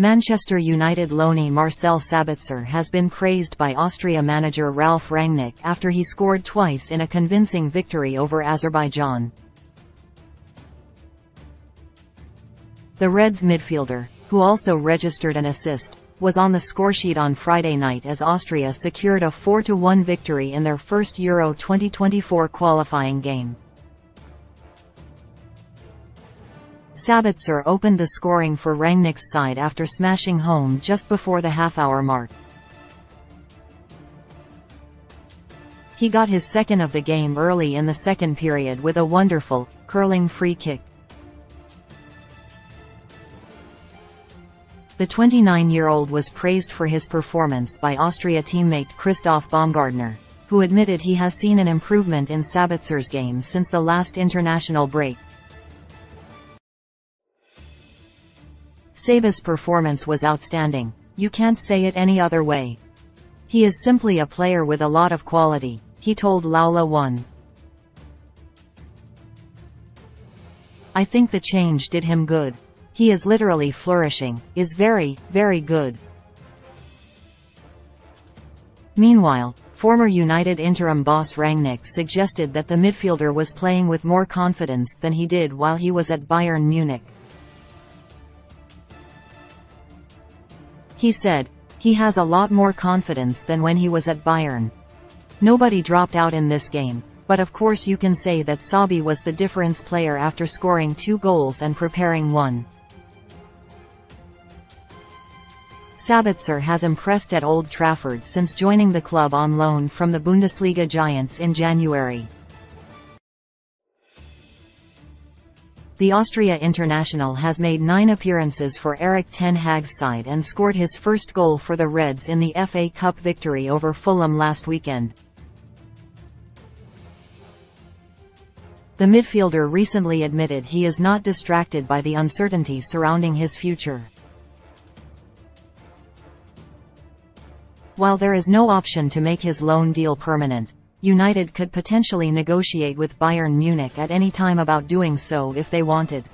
Manchester United loanee Marcel Sabitzer has been praised by Austria manager Ralf Rangnick after he scored twice in a convincing victory over Azerbaijan. The Reds midfielder, who also registered an assist, was on the scoresheet on Friday night as Austria secured a 4-1 victory in their first Euro 2024 qualifying game. Sabitzer opened the scoring for Rangnick's side after smashing home just before the half-hour mark. He got his second of the game early in the second period with a wonderful, curling free kick. The 29-year-old was praised for his performance by Austria teammate Christoph Baumgartner, who admitted he has seen an improvement in Sabitzer's game since the last international break. Sabit's performance was outstanding, you can't say it any other way. He is simply a player with a lot of quality, he told Laula One. I think the change did him good. He is literally flourishing, is very, very good. Meanwhile, former United interim boss Rangnick suggested that the midfielder was playing with more confidence than he did while he was at Bayern Munich. He said, he has a lot more confidence than when he was at Bayern. Nobody dropped out in this game, but of course you can say that Sabi was the difference player after scoring 2 goals and preparing 1. Sabitzer has impressed at Old Trafford since joining the club on loan from the Bundesliga giants in January. The Austria international has made 9 appearances for Erik ten Hag's side and scored his first goal for the Reds in the FA Cup victory over Fulham last weekend. The midfielder recently admitted he is not distracted by the uncertainty surrounding his future. While there is no option to make his loan deal permanent, United could potentially negotiate with Bayern Munich at any time about doing so if they wanted.